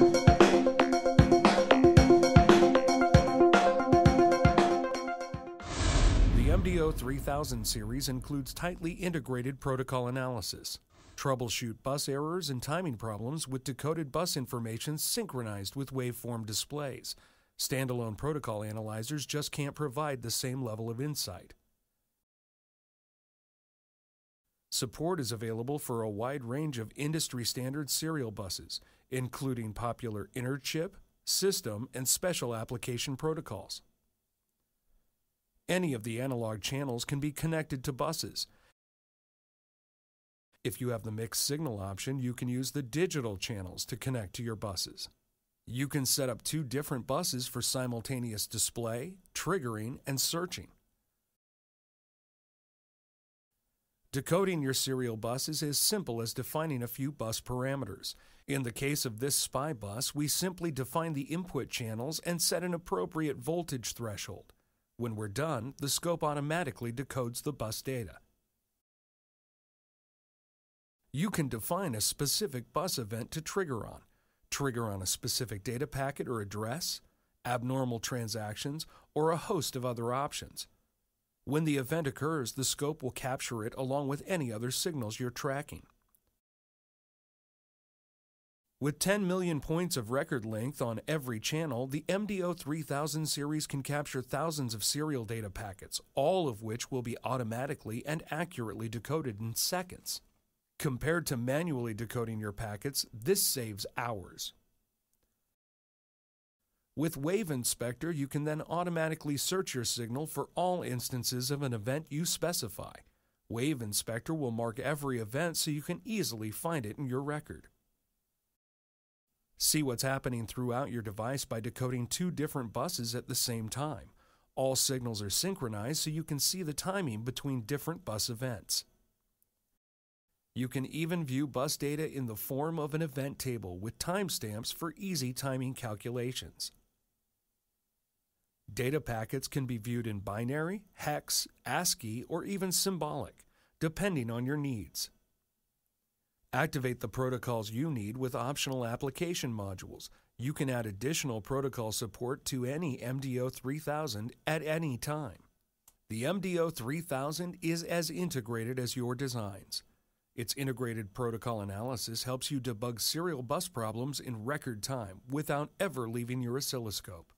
The MDO 3000 series includes tightly integrated protocol analysis. Troubleshoot bus errors and timing problems with decoded bus information synchronized with waveform displays. Standalone protocol analyzers just can't provide the same level of insight. Support is available for a wide range of industry-standard serial buses, including popular interchip, system, and special application protocols. Any of the analog channels can be connected to buses. If you have the mixed signal option, you can use the digital channels to connect to your buses. You can set up two different buses for simultaneous display, triggering, and searching. Decoding your serial bus is as simple as defining a few bus parameters. In the case of this SPI bus, we simply define the input channels and set an appropriate voltage threshold. When we're done, the scope automatically decodes the bus data. You can define a specific bus event to trigger on a specific data packet or address, abnormal transactions, or a host of other options. When the event occurs, the scope will capture it along with any other signals you're tracking. With 10 million points of record length on every channel, the MDO 3000 series can capture thousands of serial data packets, all of which will be automatically and accurately decoded in seconds. Compared to manually decoding your packets, this saves hours. With Wave Inspector, you can then automatically search your signal for all instances of an event you specify. Wave Inspector will mark every event so you can easily find it in your record. See what's happening throughout your device by decoding two different buses at the same time. All signals are synchronized so you can see the timing between different bus events. You can even view bus data in the form of an event table with timestamps for easy timing calculations. Data packets can be viewed in binary, hex, ASCII, or even symbolic, depending on your needs. Activate the protocols you need with optional application modules. You can add additional protocol support to any MDO 3000 at any time. The MDO 3000 is as integrated as your designs. Its integrated protocol analysis helps you debug serial bus problems in record time without ever leaving your oscilloscope.